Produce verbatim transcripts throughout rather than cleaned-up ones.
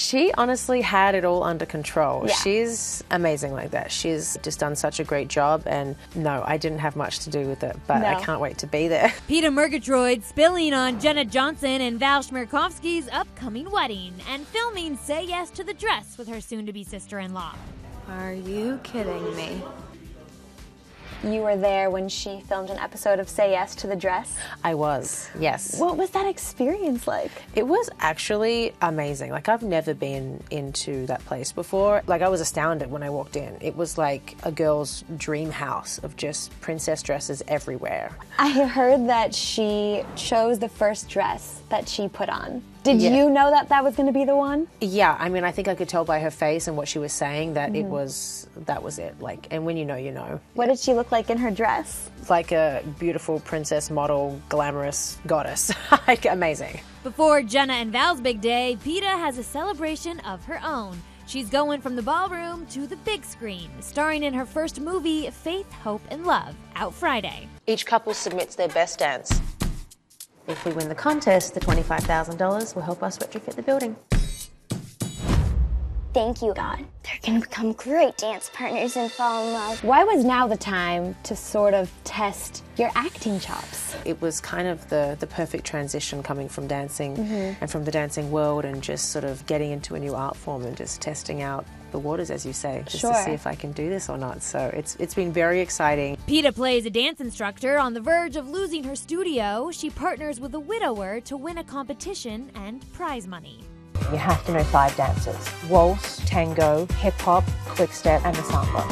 She honestly had it all under control. Yeah. She's amazing like that. She's just done such a great job, and no, I didn't have much to do with it, but no. I can't wait to be there. Peta Murgatroyd spilling on Jenna Johnson and Val Schmirkovsky's upcoming wedding and filming Say Yes to the Dress with her soon-to-be sister-in-law. Are you kidding me? You were there when she filmed an episode of Say Yes to the Dress? I was, yes. What was that experience like? It was actually amazing. Like, I've never been into that place before. Like, I was astounded when I walked in. It was like a girl's dream house of just princess dresses everywhere. I heard that she chose the first dress that she put on. Did yeah. you know that that was going to be the one? Yeah, I mean, I think I could tell by her face and what she was saying that mm. it was, that was it. Like, and when you know, you know. What did she look like in her dress? Like a beautiful princess model, glamorous goddess. Like, amazing. Before Jenna and Val's big day, Peta has a celebration of her own. She's going from the ballroom to the big screen, starring in her first movie, Faith, Hope, and Love, out Friday. Each couple submits their best dance. If we win the contest, the twenty-five thousand dollars will help us retrofit the building. Thank you, God. They're gonna become great dance partners and fall in love. Why was now the time to sort of test your acting chops? It was kind of the, the perfect transition coming from dancing mm-hmm. and from the dancing world and just sort of getting into a new art form and just testing out the waters, as you say, just sure. to see if I can do this or not. So it's it's been very exciting. Peta plays a dance instructor on the verge of losing her studio. She partners with a widower to win a competition and prize money. You have to know five dances: waltz, tango, hip-hop, quickstep, and the samba.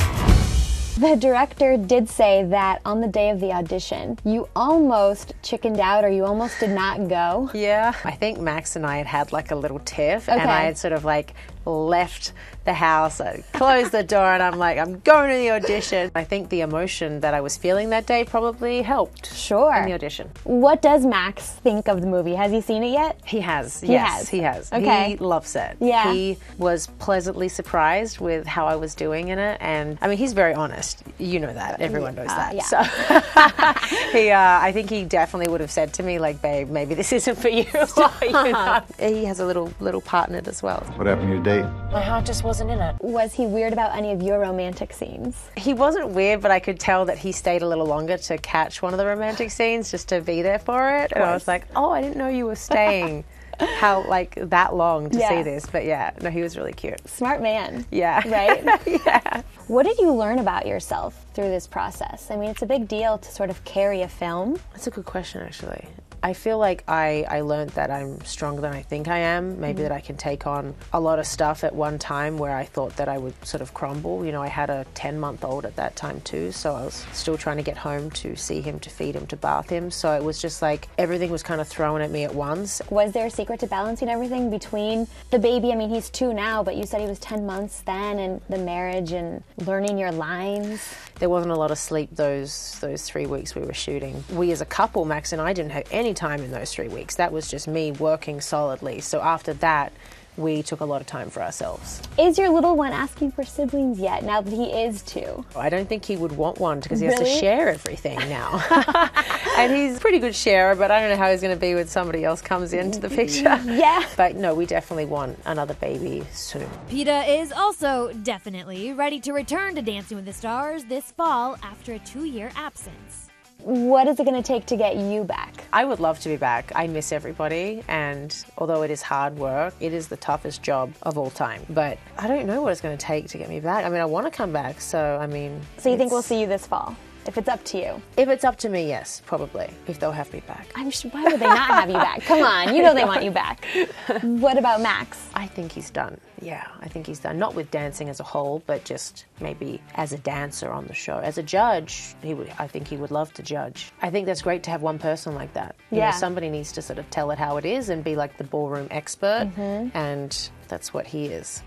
The director did say that on the day of the audition, you almost chickened out, or you almost did not go. Yeah. I think Max and I had had like a little tiff, okay. and I had sort of like left the house, I closed the door, and I'm like, I'm going to the audition. I think the emotion that I was feeling that day probably helped. Sure. In the audition. What does Max think of the movie? Has he seen it yet? He has. He yes, has. he has. Okay. He loves it. Yeah. He was pleasantly surprised with how I was doing in it, and I mean, he's very honest. You know that. Everyone knows uh, that. Yeah. So he, uh, I think he definitely would have said to me, like, babe, maybe this isn't for you. You know? He has a little little partner as well. What happened to your date? My heart just wasn't in it. Was he weird about any of your romantic scenes? He wasn't weird, but I could tell that he stayed a little longer to catch one of the romantic scenes just to be there for it. And I was like, oh, I didn't know you were staying how like that long to yeah. see this. But yeah, no, he was really cute. Smart man. Yeah. Right? Yeah. What did you learn about yourself through this process? I mean, it's a big deal to sort of carry a film. That's a good question, actually. I feel like I, I learned that I'm stronger than I think I am, maybe mm. that I can take on a lot of stuff at one time where I thought that I would sort of crumble. You know, I had a ten-month-old at that time too, so I was still trying to get home to see him, to feed him, to bath him. So it was just like everything was kind of thrown at me at once. Was there a secret to balancing everything between the baby? I mean, he's two now, but you said he was ten months then, and the marriage and learning your lines. There wasn't a lot of sleep those, those three weeks we were shooting. We as a couple, Max and I, didn't have any time in those three weeks. That was just me working solidly. So after that, we took a lot of time for ourselves. Is your little one asking for siblings yet, now that he is two? I don't think he would want one because he really? has to share everything now. And he's a pretty good sharer, but I don't know how he's going to be when somebody else comes into the picture. Yeah. But no, we definitely want another baby soon. Peta is also definitely ready to return to Dancing with the Stars this fall after a two-year absence. What is it going to take to get you back? I would love to be back. I miss everybody, and although it is hard work, it is the toughest job of all time. But I don't know what it's going to take to get me back. I mean, I want to come back, so I mean... So you it's... think we'll see you this fall? If it's up to you. If it's up to me, yes, probably. If they'll have me back. I'm sure, why would they not have you back? Come on, you know they want you back. What about Max? I think he's done. Yeah, I think he's done. Not with dancing as a whole, but just maybe as a dancer on the show. As a judge, he would. I think he would love to judge. I think that's great to have one person like that. You yeah. know, somebody needs to sort of tell it how it is and be like the ballroom expert, mm-hmm. and that's what he is.